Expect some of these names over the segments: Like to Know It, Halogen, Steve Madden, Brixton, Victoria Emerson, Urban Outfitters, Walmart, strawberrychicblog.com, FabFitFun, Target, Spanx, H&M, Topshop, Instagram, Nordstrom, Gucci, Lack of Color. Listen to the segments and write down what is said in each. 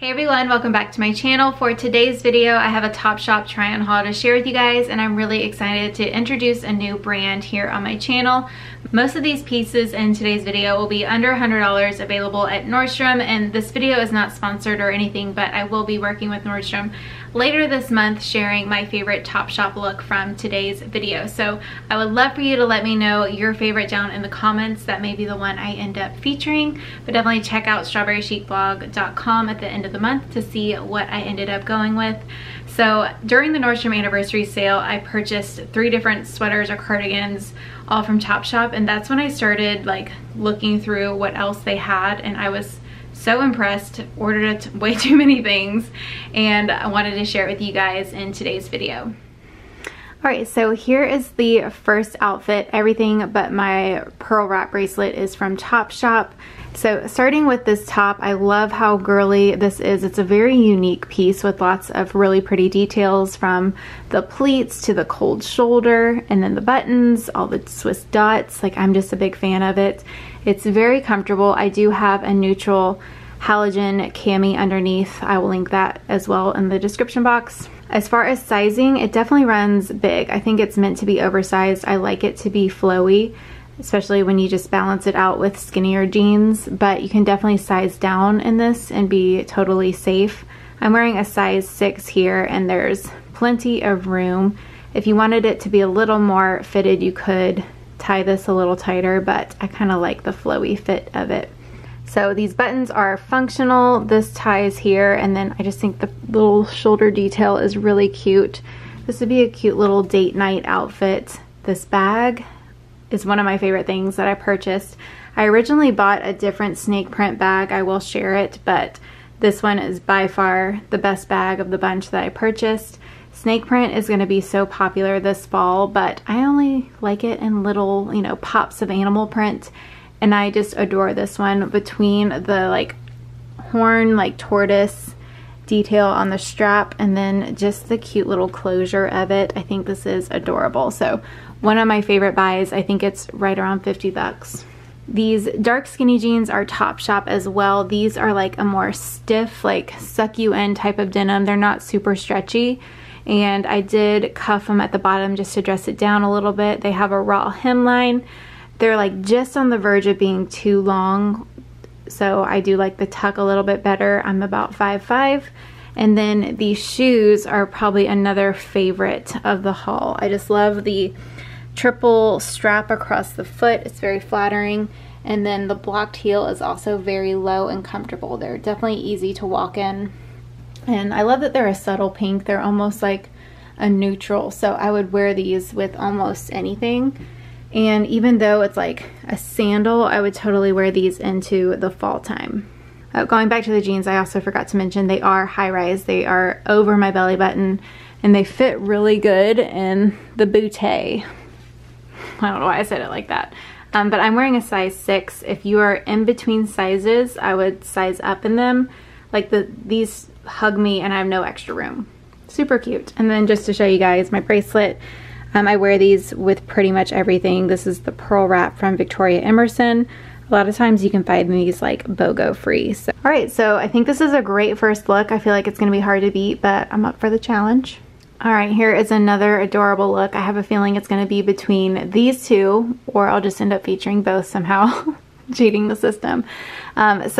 Hey everyone, welcome back to my channel. For today's video, I have a Topshop try on haul to share with you guys, and I'm really excited to introduce a new brand here on my channel. Most of these pieces in today's video will be under $100, available at Nordstrom, and this video is not sponsored or anything, but I will be working with Nordstrom later this month sharing my favorite Topshop look from today's video. So I would love for you to let me know your favorite down in the comments. That may be the one I end up featuring, but definitely check out strawberrychicblog.com at the end of the month to see what I ended up going with. So during the Nordstrom anniversary sale, I purchased 3 different sweaters or cardigans, all from Topshop, and that's when I started like looking through what else they had, and I was so impressed. Ordered way too many things, and I wanted to share it with you guys in today's video. Alright, so here is the first outfit. Everything but my pearl wrap bracelet is from Topshop. So starting with this top, I love how girly this is. It's a very unique piece with lots of really pretty details, from the pleats to the cold shoulder, and then the buttons, all the Swiss dots. Like, I'm just a big fan of it. It's very comfortable. I do have a neutral Halogen cami underneath. I will link that as well in the description box. As far as sizing, it definitely runs big. I think it's meant to be oversized. I like it to be flowy, especially when you just balance it out with skinnier jeans, but you can definitely size down in this and be totally safe. I'm wearing a size 6 here, and there's plenty of room. If you wanted it to be a little more fitted, you could tie this a little tighter, but I kind of like the flowy fit of it. So these buttons are functional, this ties here, and then I just think the little shoulder detail is really cute. This would be a cute little date night outfit. This bag is one of my favorite things that I purchased. I originally bought a different snake print bag, I will share it, but this one is by far the best bag of the bunch that I purchased. Snake print is going to be so popular this fall, but I only like it in little, you know, pops of animal print. And I just adore this one. Between the like horn, like tortoise detail on the strap, and then just the cute little closure of it, I think this is adorable. So one of my favorite buys. I think it's right around 50 bucks. These dark skinny jeans are Topshop as well. These are like a more stiff, like suck you in type of denim. They're not super stretchy. And I did cuff them at the bottom just to dress it down a little bit. They have a raw hemline. They're like just on the verge of being too long, so I do like the tuck a little bit better. I'm about 5'5". And then these shoes are probably another favorite of the haul. I just love the triple strap across the foot. It's very flattering. And then the blocked heel is also very low and comfortable. They're definitely easy to walk in. And I love that they're a subtle pink. They're almost like a neutral, so I would wear these with almost anything. And even though it's like a sandal, I would totally wear these into the fall time. Oh, going back to the jeans, I also forgot to mention they are high-rise. They are over my belly button, and they fit really good in the bootay. I don't know why I said it like that. But I'm wearing a size 6. If you are in between sizes, I would size up in them. Like these hug me, and I have no extra room. Super cute. And then just to show you guys my bracelet, I wear these with pretty much everything. This is the pearl wrap from Victoria Emerson. A lot of times you can find these like BOGO free. So. Alright, so I think this is a great first look. I feel like it's going to be hard to beat, but I'm up for the challenge. Alright, here is another adorable look. I have a feeling it's going to be between these two, or I'll just end up featuring both somehow. Cheating the system. So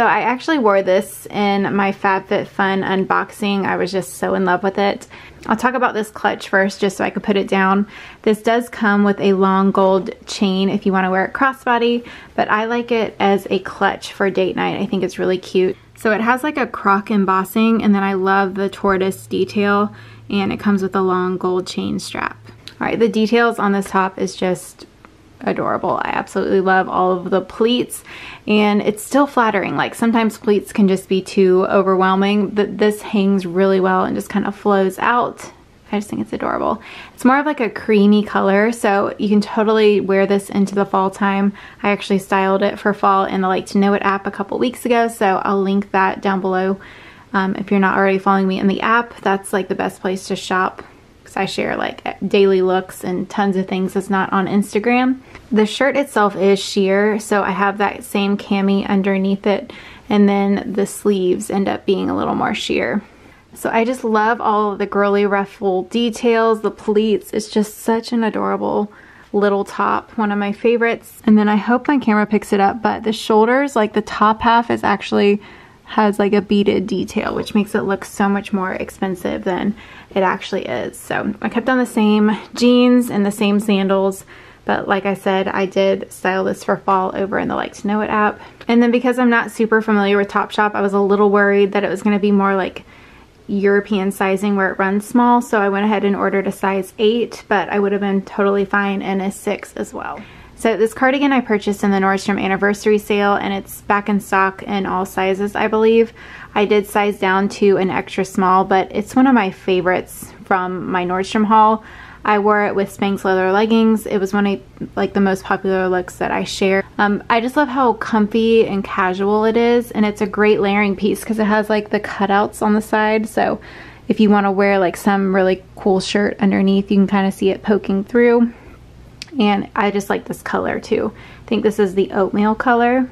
I actually wore this in my FabFitFun unboxing. I was just so in love with it. I'll talk about this clutch first just so I could put it down. This does come with a long gold chain if you want to wear it crossbody, but I like it as a clutch for date night. I think it's really cute. So it has like a croc embossing, and then I love the tortoise detail, and it comes with a long gold chain strap. Alright, the details on this top is just adorable. I absolutely love all of the pleats, and it's still flattering. Like, sometimes pleats can just be too overwhelming, but this hangs really well and just kind of flows out. I just think it's adorable. It's more of like a creamy color, so you can totally wear this into the fall time. I actually styled it for fall in the Like to Know It app a couple weeks ago, so I'll link that down below. If you're not already following me in the app, that's like the best place to shop. I share like daily looks and tons of things that's not on Instagram. The shirt itself is sheer, so I have that same cami underneath it, and then the sleeves end up being a little more sheer. So I just love all of the girly ruffle details, the pleats. It's just such an adorable little top, one of my favorites. And then I hope my camera picks it up, but the shoulders, like the top half is actually has like a beaded detail, which makes it look so much more expensive than it actually is. So I kept on the same jeans and the same sandals, but like I said, I did style this for fall over in the Like to Know It app. And then because I'm not super familiar with Topshop, I was a little worried that it was going to be more like European sizing where it runs small, so I went ahead and ordered a size 8, but I would have been totally fine in a 6 as well. So this cardigan I purchased in the Nordstrom anniversary sale, and it's back in stock in all sizes, I believe. I did size down to an extra small, but it's one of my favorites from my Nordstrom haul. I wore it with Spanx leather leggings. It was one of like the most popular looks that I share. I just love how comfy and casual it is, and it's a great layering piece because it has like the cutouts on the side. So if you want to wear like some really cool shirt underneath, you can kind of see it poking through. And I just like this color too. I think this is the oatmeal color.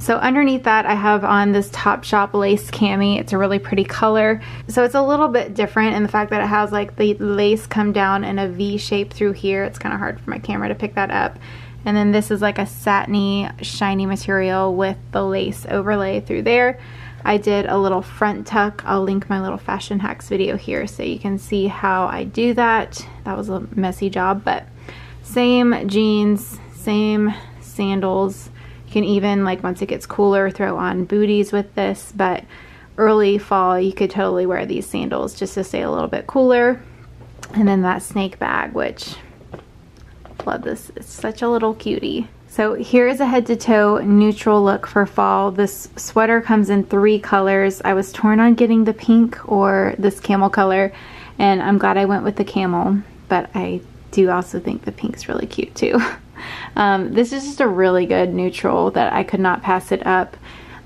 So underneath that, I have on this Topshop lace cami. It's a really pretty color. So it's a little bit different in the fact that it has like the lace come down in a V shape through here. It's kind of hard for my camera to pick that up. And then this is like a satiny, shiny material with the lace overlay through there. I did a little front tuck. I'll link my little fashion hacks video here so you can see how I do that. That was a messy job, but same jeans, same sandals. You can even, like, once it gets cooler, throw on booties with this, but early fall you could totally wear these sandals just to stay a little bit cooler. And then that snake bag, which I love this. It's such a little cutie. So here is a head to toe neutral look for fall. This sweater comes in 3 colors. I was torn on getting the pink or this camel color, and I'm glad I went with the camel, but I do also think the pink's really cute too. This is just a really good neutral that I could not pass it up.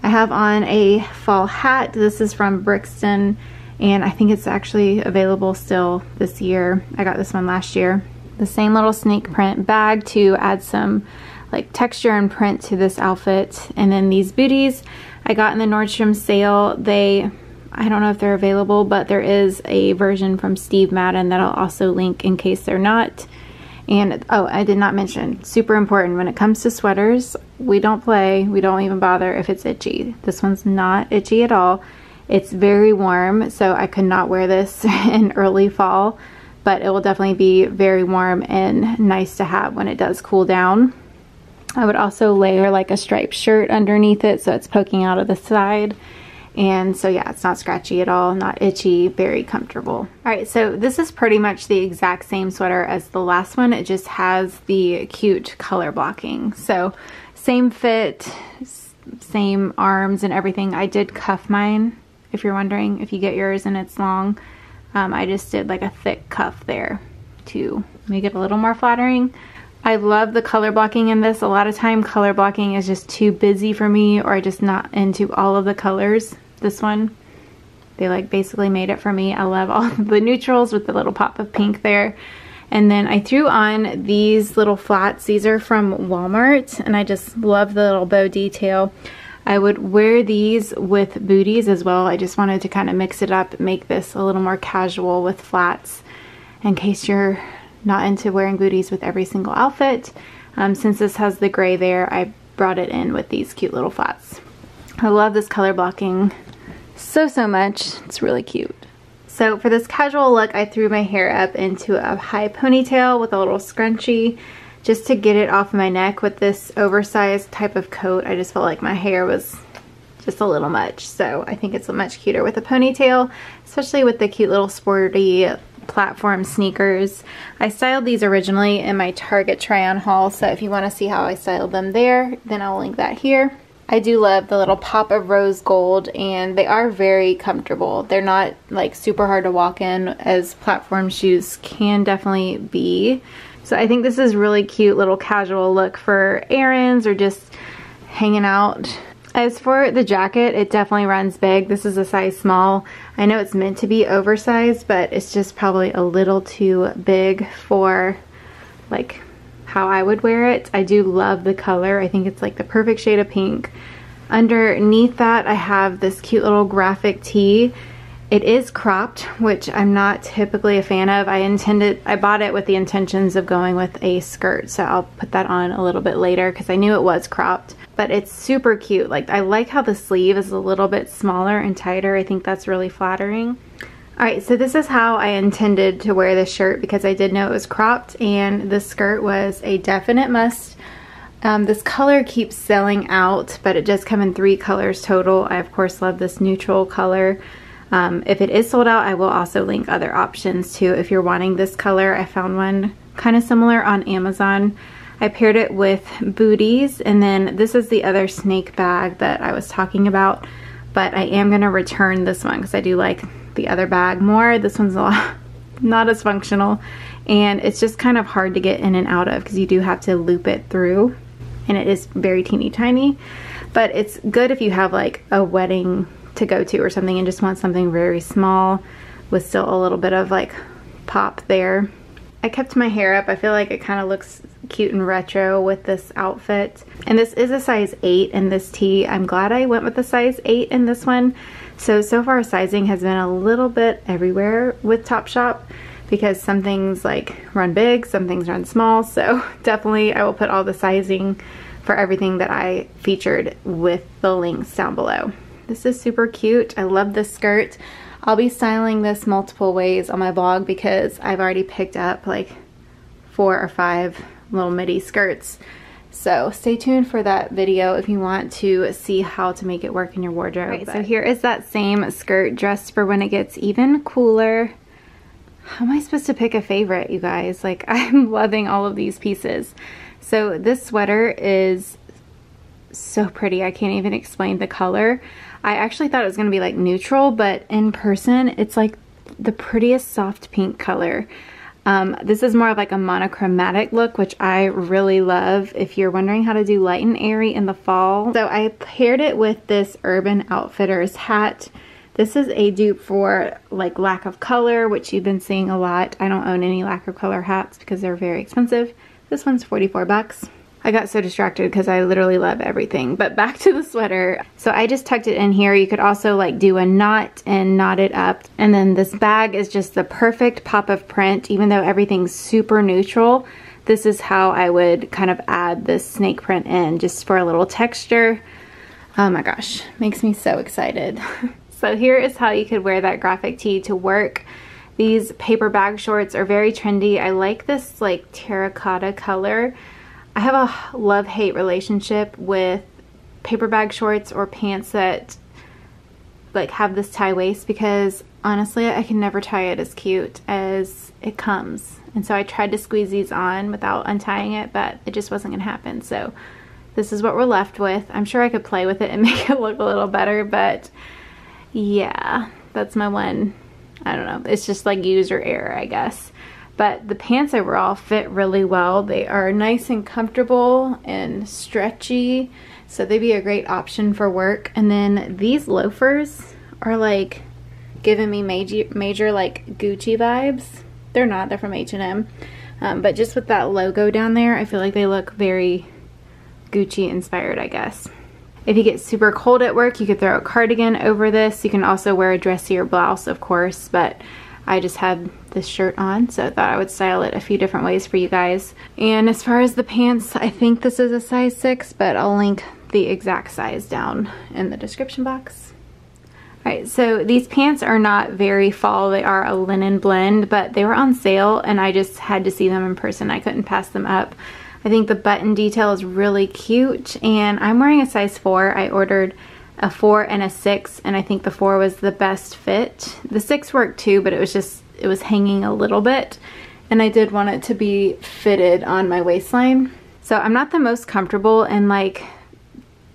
I have on a fall hat. This is from Brixton, and I think it's actually available still this year. I got this one last year. The same little snake print bag to add some like texture and print to this outfit. And then these booties I got in the Nordstrom sale. I don't know if they're available, but there is a version from Steve Madden that I'll also link in case they're not. And, oh, I did not mention, super important when it comes to sweaters, we don't play, we don't even bother if it's itchy. This one's not itchy at all. It's very warm, so I could not wear this in early fall, but it will definitely be very warm and nice to have when it does cool down. I would also layer like a striped shirt underneath it so it's poking out of the side. And so yeah, it's not scratchy at all, not itchy, very comfortable. All right, so this is pretty much the exact same sweater as the last one. It just has the cute color blocking. So same fit, same arms and everything. I did cuff mine, if you're wondering, if you get yours and it's long. I just did like a thick cuff there to make it a little more flattering. I love the color blocking in this. A lot of time color blocking is just too busy for me, or just not into all of the colors. This one, they like basically made it for me. I love all the neutrals with the little pop of pink there. And then I threw on these little flats. These are from Walmart, and I just love the little bow detail. I would wear these with booties as well. I just wanted to kind of mix it up, make this a little more casual with flats in case you're not into wearing booties with every single outfit. Since this has the gray there, I brought it in with these cute little flats. I love this color blocking so much. It's really cute. So for this casual look, I threw my hair up into a high ponytail with a little scrunchie just to get it off my neck. With this oversized type of coat, I just felt like my hair was just a little much. So I think it's much cuter with a ponytail, especially with the cute little sporty platform sneakers. I styled these originally in my Target try-on haul, so if you want to see how I styled them there, then I'll link that here. I do love the little pop of rose gold, and they are very comfortable. They're not like super hard to walk in, as platform shoes can definitely be. So I think this is really cute little casual look for errands or just hanging out. As for the jacket, it definitely runs big. This is a size small. I know it's meant to be oversized, but it's just probably a little too big for like how I would wear it. I do love the color. I think it's like the perfect shade of pink. Underneath that, I have this cute little graphic tee. It is cropped, which I'm not typically a fan of. I bought it with the intentions of going with a skirt, so I'll put that on a little bit later because I knew it was cropped. But it's super cute. Like, I like how the sleeve is a little bit smaller and tighter. I think that's really flattering. Alright, so this is how I intended to wear this shirt because I did know it was cropped, and this skirt was a definite must. This color keeps selling out, but it does come in 3 colors total. I, of course, love this neutral color. If it is sold out, I will also link other options too if you're wanting this color. I found one kind of similar on Amazon. I paired it with booties, and then this is the other snake bag that I was talking about, but I am going to return this one because I do like the other bag more. This one's a lot not as functional, and it's just kind of hard to get in and out of because you do have to loop it through, and it is very teeny tiny, but it's good if you have like a wedding to go to or something and just want something very small with still a little bit of like pop there. I kept my hair up. I feel like it kind of looks cute and retro with this outfit. And this is a size 8 in this tee. I'm glad I went with a size 8 in this one. So far sizing has been a little bit everywhere with Topshop because some things like run big, some things run small. So definitely I will put all the sizing for everything that I featured with the links down below. This is super cute. I love this skirt. I'll be styling this multiple ways on my blog because I've already picked up like 4 or 5 little midi skirts. So stay tuned for that video if you want to see how to make it work in your wardrobe. Right, so here is that same skirt dressed for when it gets even cooler. How am I supposed to pick a favorite, you guys? Like, I'm loving all of these pieces. So this sweater is so pretty. I can't even explain the color. I actually thought it was going to be like neutral, but in person it's like the prettiest soft pink color. This is more of like a monochromatic look, which I really love if you're wondering how to do light and airy in the fall. So I paired it with this Urban Outfitters hat. This is a dupe for like Lack of Color, which you've been seeing a lot. I don't own any Lack of Color hats because they're very expensive. This one's 44 bucks. I got so distracted because I literally love everything. But back to the sweater. So I just tucked it in here. You could also like do a knot and knot it up. And then this bag is just the perfect pop of print. Even though everything's super neutral, this is how I would kind of add this snake print in just for a little texture. Oh my gosh, makes me so excited. So here is how you could wear that graphic tee to work. These paper bag shorts are very trendy. I like this like terracotta color. I have a love-hate relationship with paper bag shorts or pants that like have this tie waist because honestly I can never tie it as cute as it comes. And so I tried to squeeze these on without untying it, but it just wasn't gonna happen. So this is what we're left with. I'm sure I could play with it and make it look a little better, but yeah, that's my one. I don't know. It's just like user error, I guess. But the pants overall fit really well. They are nice and comfortable and stretchy, so they'd be a great option for work. And then these loafers are like giving me major like Gucci vibes. They're not, they're from H&M. But just with that logo down there, I feel like they look very Gucci inspired, I guess. If you get super cold at work, you could throw a cardigan over this. You can also wear a dressier blouse, of course, but I just had this shirt on, so I thought I would style it a few different ways for you guys. And as far as the pants, I think this is a size 6, but I'll link the exact size down in the description box. Alright, so these pants are not very fall. They are a linen blend, but they were on sale and I just had to see them in person. I couldn't pass them up. I think the button detail is really cute, and I'm wearing a size 4. I ordered a 4 and a 6, and I think the 4 was the best fit. The 6 worked too, but it was hanging a little bit, and I did want it to be fitted on my waistline. So I'm not the most comfortable in like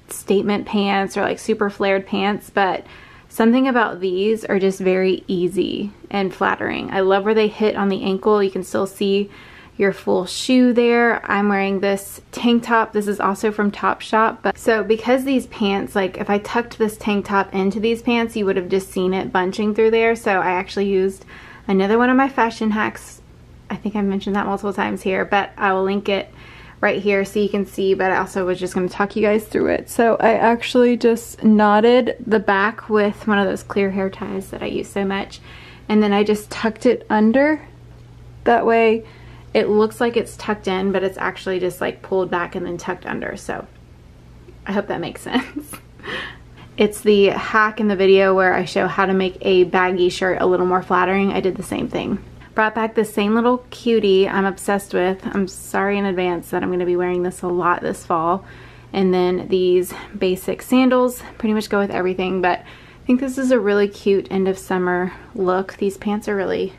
statement pants or like super flared pants, but something about these are just very easy and flattering. I love where they hit on the ankle. You can still see your full shoe there. I'm wearing this tank top. This is also from Topshop. So because these pants, like if I tucked this tank top into these pants, you would have just seen it bunching through there. So I actually used another one of my fashion hacks. I think I mentioned that multiple times here, but I will link it right here so you can see, but I also was just gonna talk you guys through it. So I actually just knotted the back with one of those clear hair ties that I use so much, and then I just tucked it under. That way it looks like it's tucked in, but it's actually just like pulled back and then tucked under. So I hope that makes sense. It's the hack in the video where I show how to make a baggy shirt a little more flattering. I did the same thing. Brought back the same little cutie I'm obsessed with. I'm sorry in advance that I'm going to be wearing this a lot this fall. And then these basic sandals pretty much go with everything, but I think this is a really cute end of summer look. These pants are really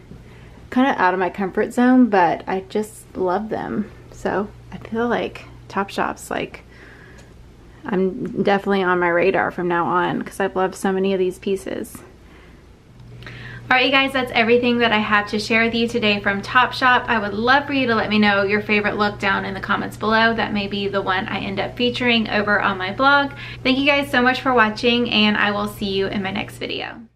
kind of out of my comfort zone, but I just love them. So I feel like Topshop's like, I'm definitely on my radar from now on because I've loved so many of these pieces. All right, you guys, that's everything that I have to share with you today from Topshop. I would love for you to let me know your favorite look down in the comments below. That may be the one I end up featuring over on my blog. Thank you guys so much for watching, and I will see you in my next video.